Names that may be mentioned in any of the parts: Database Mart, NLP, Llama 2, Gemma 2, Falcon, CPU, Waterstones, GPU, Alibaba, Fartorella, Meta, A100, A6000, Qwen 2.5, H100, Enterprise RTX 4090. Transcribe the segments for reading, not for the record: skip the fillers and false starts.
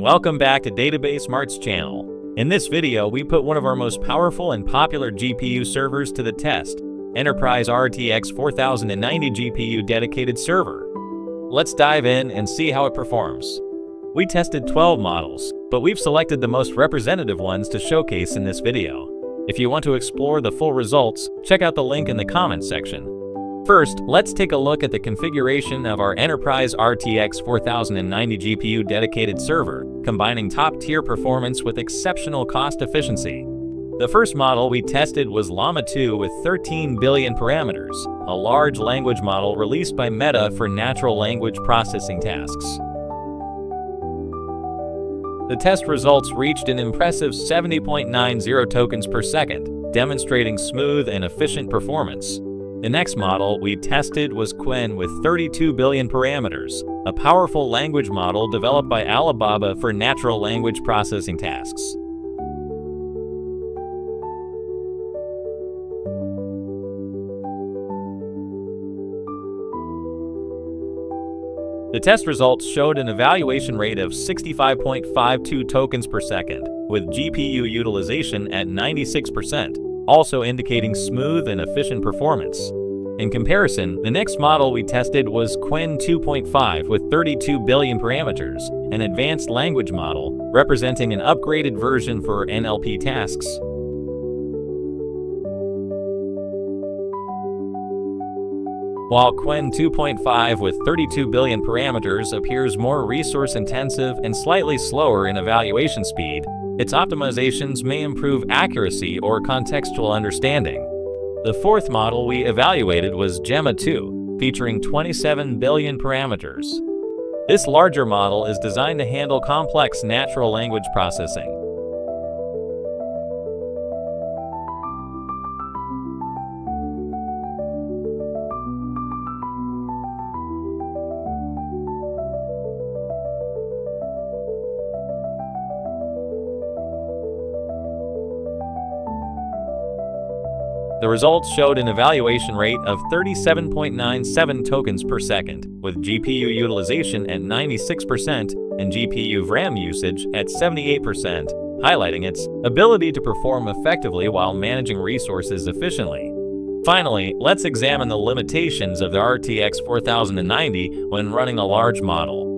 Welcome back to Database Mart's channel. In this video, we put one of our most powerful and popular GPU servers to the test, Enterprise RTX 4090 GPU dedicated server. Let's dive in and see how it performs. We tested 12 models, but we've selected the most representative ones to showcase in this video. If you want to explore the full results, check out the link in the comments section. First, let's take a look at the configuration of our Enterprise RTX 4090 GPU dedicated server, combining top-tier performance with exceptional cost efficiency. The first model we tested was Llama 2 with 13 billion parameters, a large language model released by Meta for natural language processing tasks. The test results reached an impressive 70.90 tokens per second, demonstrating smooth and efficient performance. The next model we tested was Qwen with 32 billion parameters, a powerful language model developed by Alibaba for natural language processing tasks. The test results showed an evaluation rate of 65.52 tokens per second, with GPU utilization at 96%, also indicating smooth and efficient performance. In comparison, the next model we tested was Qwen 2.5 with 32 billion parameters, an advanced language model, representing an upgraded version for NLP tasks. While Qwen 2.5 with 32 billion parameters appears more resource-intensive and slightly slower in evaluation speed, its optimizations may improve accuracy or contextual understanding. The fourth model we evaluated was Gemma 2, featuring 27 billion parameters. This larger model is designed to handle complex natural language processing. The results showed an evaluation rate of 37.97 tokens per second, with GPU utilization at 96% and GPU RAM usage at 78%, highlighting its ability to perform effectively while managing resources efficiently. Finally, let's examine the limitations of the RTX 4090 when running a large model.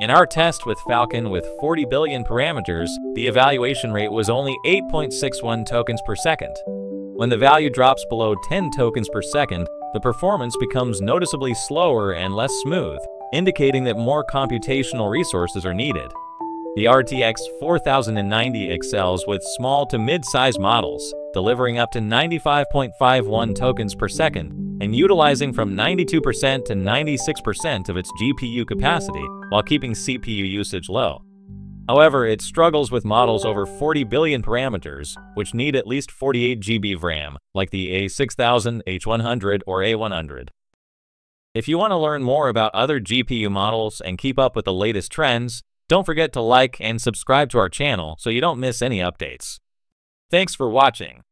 In our test with Falcon with 40 billion parameters, the evaluation rate was only 8.61 tokens per second. When the value drops below 10 tokens per second, the performance becomes noticeably slower and less smooth, indicating that more computational resources are needed. The RTX 4090 excels with small to mid-size models, delivering up to 95.51 tokens per second, and utilizing from 92% to 96% of its GPU capacity while keeping CPU usage low. However, it struggles with models over 40 billion parameters, which need at least 48 GB of RAM, like the A6000, H100, or A100. If you want to learn more about other GPU models and keep up with the latest trends, don't forget to like and subscribe to our channel so you don't miss any updates. Thanks for watching.